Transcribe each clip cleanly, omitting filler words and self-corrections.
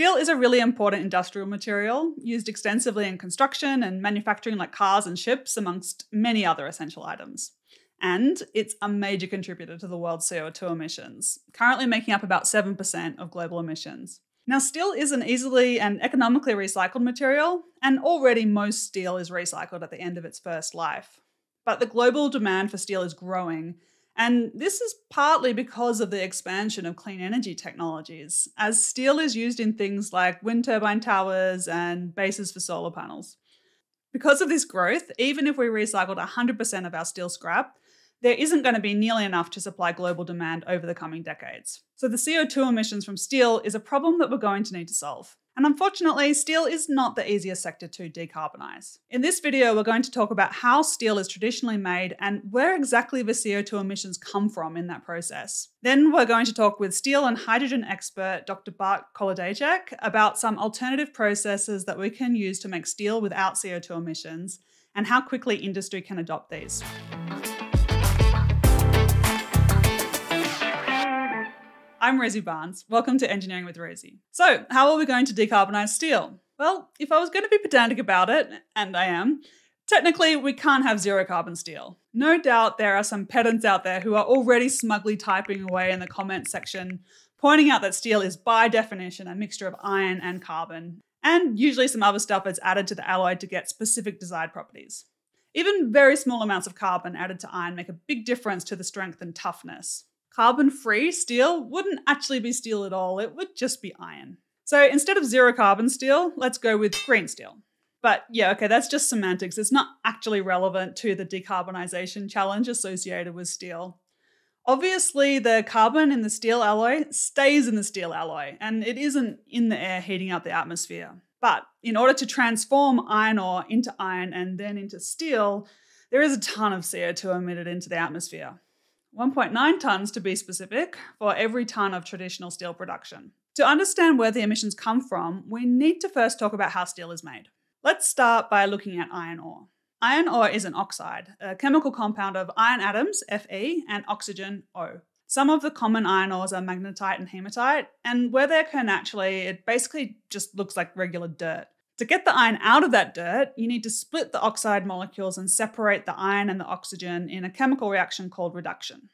Steel is a really important industrial material, used extensively in construction and manufacturing like cars and ships, amongst many other essential items. And it's a major contributor to the world's CO2 emissions, currently making up about 7% of global emissions. Now, steel is an easily and economically recycled material, and already most steel is recycled at the end of its first life. But the global demand for steel is growing, and this is partly because of the expansion of clean energy technologies, as steel is used in things like wind turbine towers and bases for solar panels. Because of this growth, even if we recycled 100% of our steel scrap, there isn't going to be nearly enough to supply global demand over the coming decades. So the CO2 emissions from steel is a problem that we're going to need to solve. And unfortunately, steel is not the easiest sector to decarbonize. In this video, we're going to talk about how steel is traditionally made and where exactly the CO2 emissions come from in that process. Then we're going to talk with steel and hydrogen expert Dr. Bart Kolodziejczyk about some alternative processes that we can use to make steel without CO2 emissions and how quickly industry can adopt these. I'm Rosie Barnes. Welcome to Engineering with Rosie. So, how are we going to decarbonise steel? Well, if I was going to be pedantic about it, and I am, technically we can't have zero carbon steel. No doubt there are some pedants out there who are already smugly typing away in the comments section, pointing out that steel is by definition a mixture of iron and carbon, and usually some other stuff that's added to the alloy to get specific desired properties. Even very small amounts of carbon added to iron make a big difference to the strength and toughness. Carbon-free steel wouldn't actually be steel at all, it would just be iron. So instead of zero carbon steel, let's go with green steel. But yeah, okay, that's just semantics. It's not actually relevant to the decarbonisation challenge associated with steel. Obviously, the carbon in the steel alloy stays in the steel alloy, and it isn't in the air heating up the atmosphere. But in order to transform iron ore into iron and then into steel, there is a ton of CO2 emitted into the atmosphere. 1.9 tonnes to be specific, for every tonne of traditional steel production. To understand where the emissions come from, we need to first talk about how steel is made. Let's start by looking at iron ore. Iron ore is an oxide, a chemical compound of iron atoms, Fe, and oxygen, O. Some of the common iron ores are magnetite and hematite, and where they occur naturally, it basically just looks like regular dirt. To get the iron out of that dirt, you need to split the oxide molecules and separate the iron and the oxygen in a chemical reaction called reduction.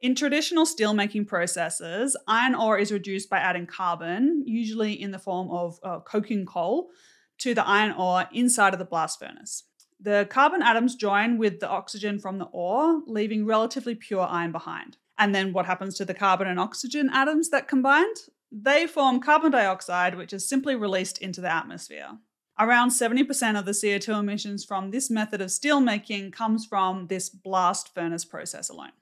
In traditional steelmaking processes, iron ore is reduced by adding carbon, usually in the form of coking coal, to the iron ore inside of the blast furnace. The carbon atoms join with the oxygen from the ore, leaving relatively pure iron behind. And then what happens to the carbon and oxygen atoms that combined? They form carbon dioxide, which is simply released into the atmosphere. Around 70% of the CO2 emissions from this method of steelmaking comes from this blast furnace process alone.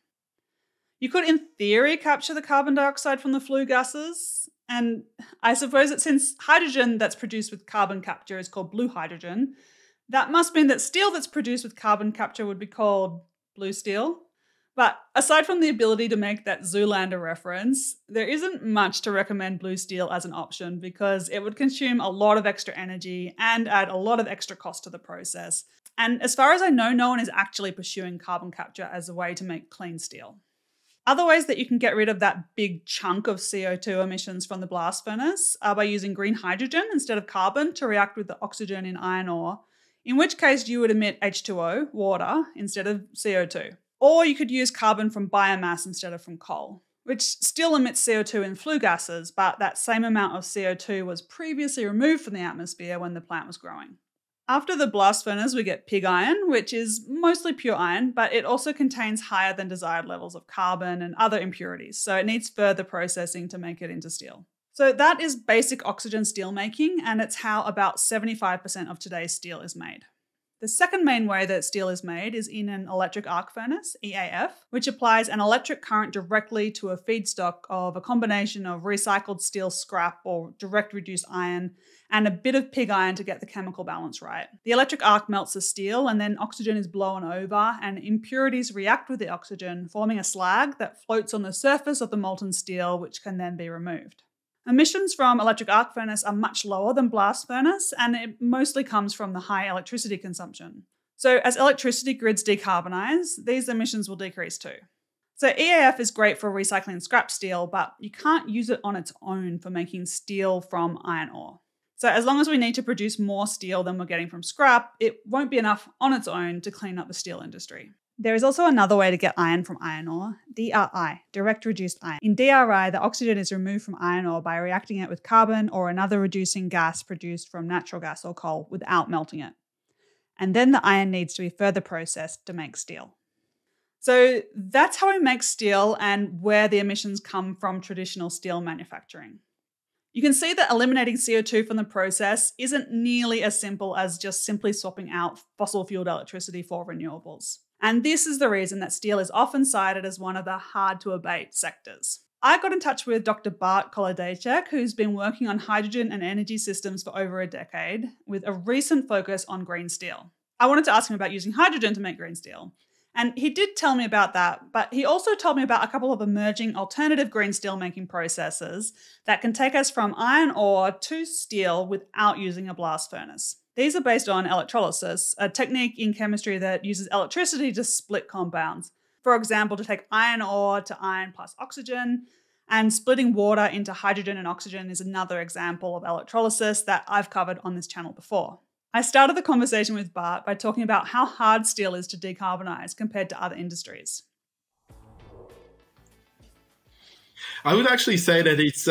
You could, in theory, capture the carbon dioxide from the flue gases, and I suppose that since hydrogen that's produced with carbon capture is called blue hydrogen, that must mean that steel that's produced with carbon capture would be called blue steel. But aside from the ability to make that Zoolander reference, there isn't much to recommend blue steel as an option because it would consume a lot of extra energy and add a lot of extra cost to the process. And as far as I know, no one is actually pursuing carbon capture as a way to make clean steel. Other ways that you can get rid of that big chunk of CO2 emissions from the blast furnace are by using green hydrogen instead of carbon to react with the oxygen in iron ore, in which case you would emit H2O, water, instead of CO2. Or you could use carbon from biomass instead of from coal, which still emits CO2 in flue gases, but that same amount of CO2 was previously removed from the atmosphere when the plant was growing. After the blast furnace, we get pig iron, which is mostly pure iron, but it also contains higher than desired levels of carbon and other impurities, so it needs further processing to make it into steel. So that is basic oxygen steelmaking, and it's how about 75% of today's steel is made. The second main way that steel is made is in an electric arc furnace, EAF, which applies an electric current directly to a feedstock of a combination of recycled steel scrap or direct reduced iron and a bit of pig iron to get the chemical balance right. The electric arc melts the steel and then oxygen is blown over and impurities react with the oxygen, forming a slag that floats on the surface of the molten steel, which can then be removed. Emissions from electric arc furnace are much lower than blast furnace, and it mostly comes from the high electricity consumption. So as electricity grids decarbonise, these emissions will decrease too. So EAF is great for recycling scrap steel, but you can't use it on its own for making steel from iron ore. So as long as we need to produce more steel than we're getting from scrap, it won't be enough on its own to clean up the steel industry. There is also another way to get iron from iron ore, DRI, Direct Reduced Iron. In DRI, the oxygen is removed from iron ore by reacting it with carbon or another reducing gas produced from natural gas or coal without melting it. And then the iron needs to be further processed to make steel. So that's how we make steel and where the emissions come from traditional steel manufacturing. You can see that eliminating CO2 from the process isn't nearly as simple as just simply swapping out fossil-fueled electricity for renewables. And this is the reason that steel is often cited as one of the hard-to-abate sectors. I got in touch with Dr. Bart Kolodziejczyk, who's been working on hydrogen and energy systems for over a decade, with a recent focus on green steel. I wanted to ask him about using hydrogen to make green steel. And he did tell me about that, but he also told me about a couple of emerging alternative green steel making processes that can take us from iron ore to steel without using a blast furnace. These are based on electrolysis, a technique in chemistry that uses electricity to split compounds. For example, to take iron ore to iron plus oxygen, and splitting water into hydrogen and oxygen is another example of electrolysis that I've covered on this channel before. I started the conversation with Bart by talking about how hard steel is to decarbonize compared to other industries. I would actually say that it's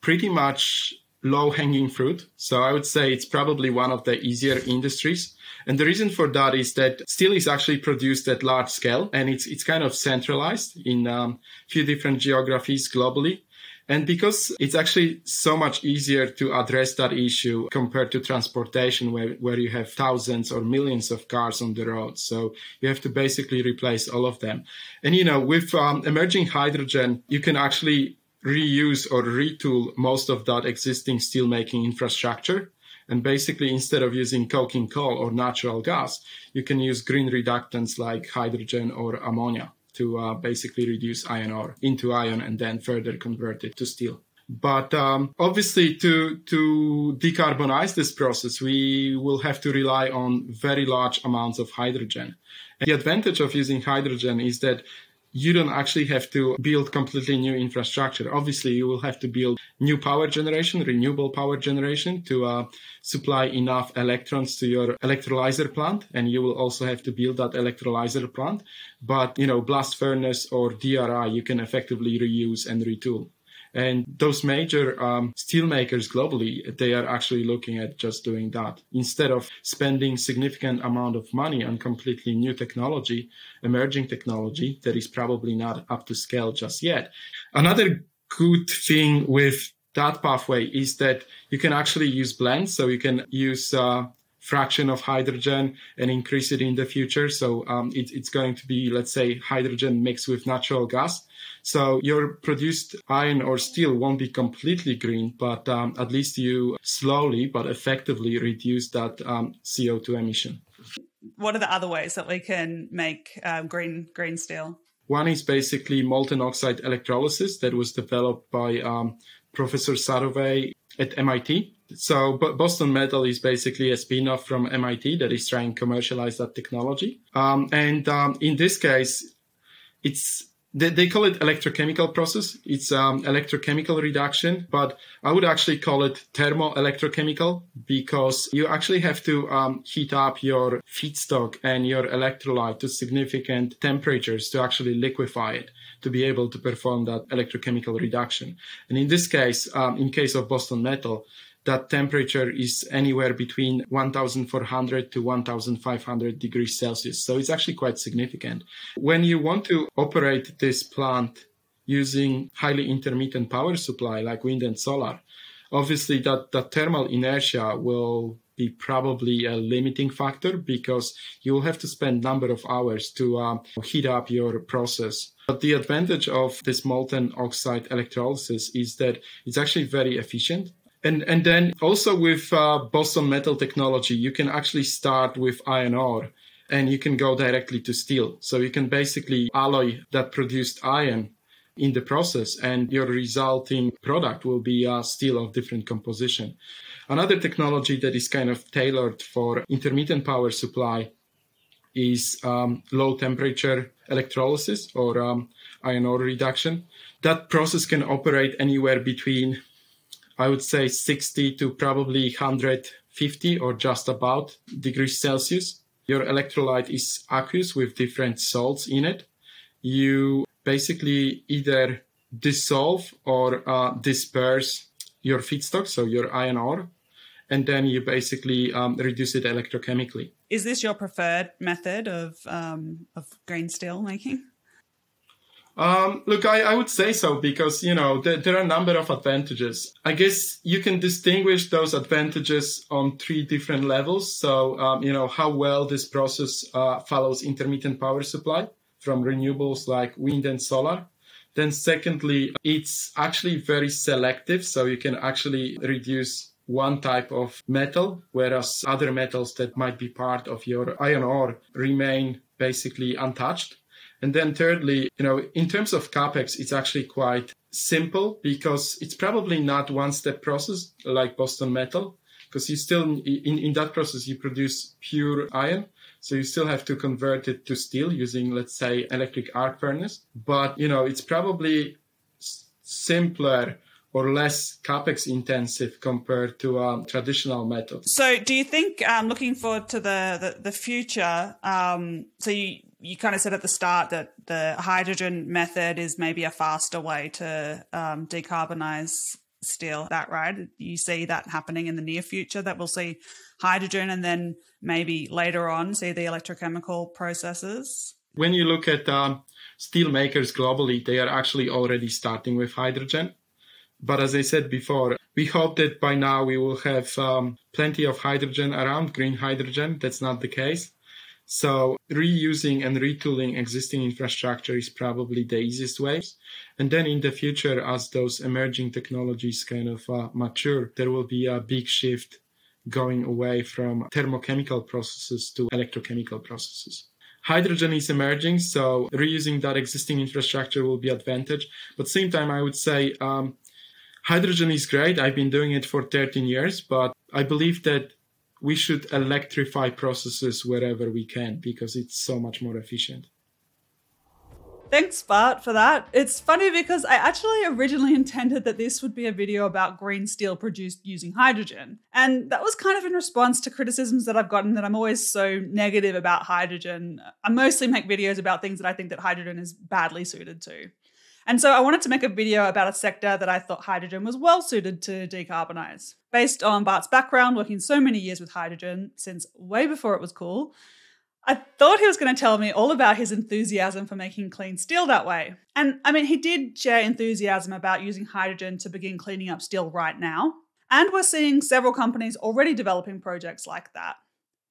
pretty much low-hanging fruit. So I would say it's probably one of the easier industries. And the reason for that is that steel is actually produced at large scale, and it's kind of centralized in a few different geographies globally. And because it's actually so much easier to address that issue compared to transportation, where you have thousands or millions of cars on the road. So you have to basically replace all of them. And, you know, with emerging hydrogen, you can actually reuse or retool most of that existing steelmaking infrastructure. And basically, instead of using coking coal or natural gas, you can use green reductants like hydrogen or ammonia to basically reduce iron ore into iron and then further convert it to steel. But obviously, to decarbonize this process, we will have to rely on very large amounts of hydrogen. And the advantage of using hydrogen is that you don't actually have to build completely new infrastructure. Obviously, you will have to build new power generation, renewable power generation, to supply enough electrons to your electrolyzer plant. And you will also have to build that electrolyzer plant. But, you know, blast furnace or DRI, you can effectively reuse and retool. And those major steelmakers globally, they are actually looking at just doing that. Instead of spending significant amount of money on completely new technology, emerging technology that is probably not up to scale just yet. Another good thing with that pathway is that you can actually use blends. So you can use fraction of hydrogen and increase it in the future. So it's going to be, let's say, hydrogen mixed with natural gas. So your produced iron or steel won't be completely green, but at least you slowly but effectively reduce that CO2 emission. What are the other ways that we can make green steel? One is basically molten oxide electrolysis that was developed by Professor Sadovay at MIT. So Boston Metal is basically a spin-off from MIT that is trying to commercialize that technology. In this case, they call it electrochemical process. It's electrochemical reduction, but I would actually call it thermoelectrochemical, because you actually have to heat up your feedstock and your electrolyte to significant temperatures to actually liquefy it, to be able to perform that electrochemical reduction. And in this case, in case of Boston Metal, that temperature is anywhere between 1,400 to 1,500 degrees Celsius. So it's actually quite significant. When you want to operate this plant using highly intermittent power supply like wind and solar, obviously that thermal inertia will be probably a limiting factor, because you will have to spend a number of hours to heat up your process. But the advantage of this molten oxide electrolysis is that it's actually very efficient. And then also with Boston Metal technology, you can actually start with iron ore and you can go directly to steel. So you can basically alloy that produced iron in the process, and your resulting product will be steel of different composition. Another technology that is kind of tailored for intermittent power supply is low temperature electrolysis or iron ore reduction. That process can operate anywhere between, I would say, 60 to probably 150 or just about degrees Celsius. Your electrolyte is aqueous with different salts in it. You basically either dissolve or disperse your feedstock, so your iron ore, and then you basically reduce it electrochemically. Is this your preferred method of grain steel making? Look, I would say so because, you know, there are a number of advantages. I guess you can distinguish those advantages on three different levels. So, you know, how well this process follows intermittent power supply from renewables like wind and solar. Then secondly, it's actually very selective. So you can actually reduce one type of metal, whereas other metals that might be part of your iron ore remain basically untouched. And then thirdly, you know, in terms of CapEx, it's actually quite simple because it's probably not one-step process like Boston Metal, because you still, in that process, you produce pure iron. So you still have to convert it to steel using, let's say, electric arc furnace. But, you know, it's probably simpler or less CapEx intensive compared to traditional methods. So do you think, looking forward to the future, so you kind of said at the start that the hydrogen method is maybe a faster way to decarbonize steel. Is that right? You see that happening in the near future, that we'll see hydrogen and then maybe later on see the electrochemical processes? When you look at steel makers globally, they are actually already starting with hydrogen. But as I said before, we hope that by now we will have plenty of hydrogen around, green hydrogen. That's not the case. So reusing and retooling existing infrastructure is probably the easiest way. And then in the future, as those emerging technologies kind of mature, there will be a big shift going away from thermochemical processes to electrochemical processes. Hydrogen is emerging, so reusing that existing infrastructure will be an advantage. But at the same time, I would say hydrogen is great. I've been doing it for 13 years, but I believe that we should electrify processes wherever we can because it's so much more efficient. Thanks, Bart, for that. It's funny because I actually originally intended that this would be a video about green steel produced using hydrogen. And that was kind of in response to criticisms that I've gotten that I'm always so negative about hydrogen. I mostly make videos about things that I think that hydrogen is badly suited to. And so I wanted to make a video about a sector that I thought hydrogen was well suited to decarbonize. Based on Bart's background, working so many years with hydrogen since way before it was cool, I thought he was going to tell me all about his enthusiasm for making clean steel that way. And I mean, he did share enthusiasm about using hydrogen to begin cleaning up steel right now. And we're seeing several companies already developing projects like that.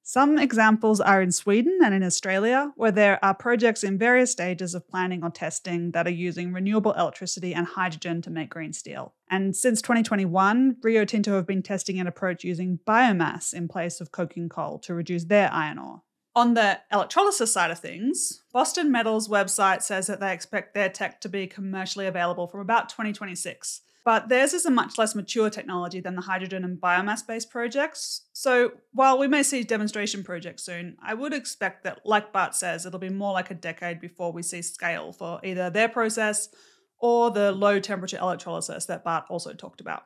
Some examples are in Sweden and in Australia, where there are projects in various stages of planning or testing that are using renewable electricity and hydrogen to make green steel. And since 2021, Rio Tinto have been testing an approach using biomass in place of coking coal to reduce their iron ore. On the electrolysis side of things, Boston Metal's website says that they expect their tech to be commercially available from about 2026. But theirs is a much less mature technology than the hydrogen and biomass-based projects. So while we may see demonstration projects soon, I would expect that, like Bart says, it'll be more like a decade before we see scale for either their process or the low-temperature electrolysis that Bart also talked about.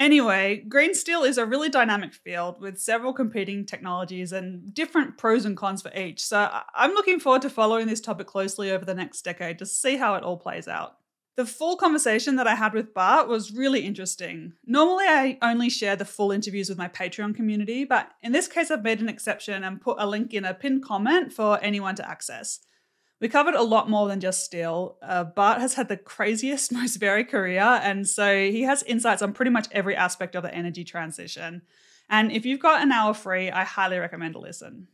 Anyway, green steel is a really dynamic field with several competing technologies and different pros and cons for each. So I'm looking forward to following this topic closely over the next decade to see how it all plays out. The full conversation that I had with Bart was really interesting. Normally, I only share the full interviews with my Patreon community, but in this case, I've made an exception and put a link in a pinned comment for anyone to access. We covered a lot more than just steel. Bart has had the craziest, most varied career, and so he has insights on pretty much every aspect of the energy transition. And if you've got an hour free, I highly recommend a listen.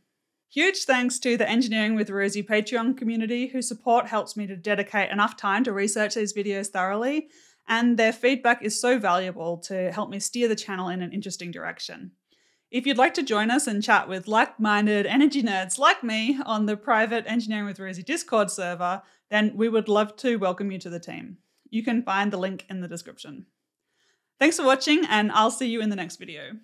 Huge thanks to the Engineering with Rosie Patreon community, whose support helps me to dedicate enough time to research these videos thoroughly, and their feedback is so valuable to help me steer the channel in an interesting direction. If you'd like to join us and chat with like-minded energy nerds like me on the private Engineering with Rosie Discord server, then we would love to welcome you to the team. You can find the link in the description. Thanks for watching, and I'll see you in the next video.